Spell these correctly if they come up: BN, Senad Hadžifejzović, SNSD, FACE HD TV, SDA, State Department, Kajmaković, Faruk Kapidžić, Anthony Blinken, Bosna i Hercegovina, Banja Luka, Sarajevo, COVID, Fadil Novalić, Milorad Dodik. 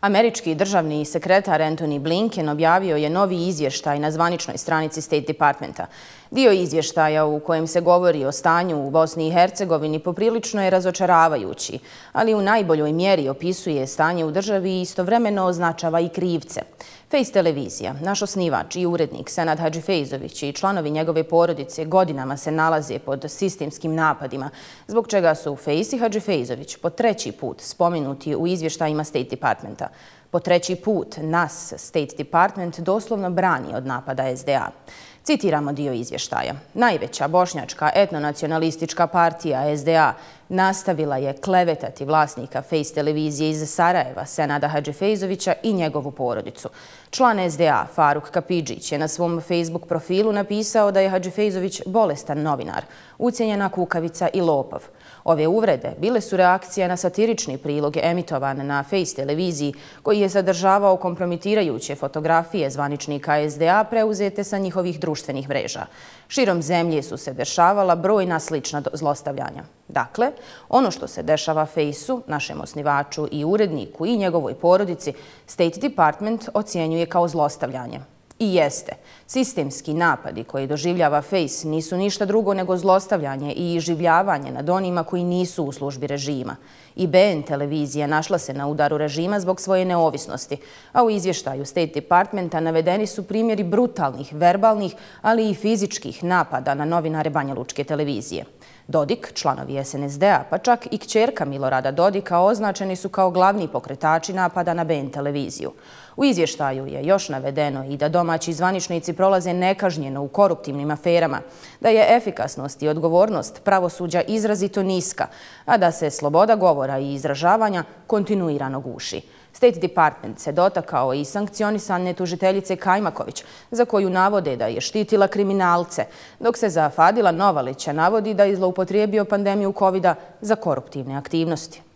Američki državni sekretar Anthony Blinken objavio je novi izvještaj na zvaničnoj stranici State Departmenta. Dio izvještaja u kojem se govori o stanju u Bosni i Hercegovini poprilično je razočaravajući, ali u najboljoj mjeri opisuje stanje u državi i istovremeno označava i krivce. Face televizija, naš osnivač i urednik Senad Hadžifejzović i članovi njegove porodice godinama se nalaze pod sistemskim napadima, zbog čega su Face i Hadžifejzović po treći put spomenuti u izvještajima State Departmenta. Po treći put nas State Department doslovno brani od napada SDA. Citiramo dio izvještaja. Najveća bošnjačka etnonacionalistička partija SDA nastavila je klevetati vlasnika Face televizije iz Sarajeva Senada Hadžifejzovića i njegovu porodicu. Član SDA Faruk Kapidžić je na svom Facebook profilu napisao da je Hadžifejzović bolestan novinar, ucijenjena kukavica i lopav. Ove uvrede bile su reakcija na satirični prilog emitovan na Face televiziji koji je sadržavao kompromitirajuće fotografije zvaničnika SDA preuzete sa njihovih društvenih mreža. Širom zemlje su se dešavala brojna slična zlostavljanja. Dakle, ono što se dešava Face-u, našem osnivaču i uredniku i njegovoj porodici, State Department ocjenjuje kao zlostavljanje. I jeste, sistemski napadi koji doživljava Face nisu ništa drugo nego zlostavljanje i iživljavanje nad onima koji nisu u službi režima. I BN televizija našla se na udaru režima zbog svoje neovisnosti, a u izvještaju State Departmenta navedeni su primjeri brutalnih, verbalnih, ali i fizičkih napada na novinare Banja Lučke televizije. Dodik, članovi SNSD-a, pa čak i kćerka Milorada Dodika označeni su kao glavni pokretači napada na BN televiziju. U izvještaju je još navedeno i da domaći zvaničnici prolaze nekažnjeno u koruptivnim aferama, da je efikasnost i odgovornost pravosuđa izrazito niska, a da se sloboda govora i izražavanja kontinuirano guši. State Department se dotakao i sankcionisane tužiteljice Kajmaković, za koju navode da je štitila kriminalce, dok se za Fadila Novalića navodi da je zloupotrijebio pandemiju COVID-a za koruptivne aktivnosti.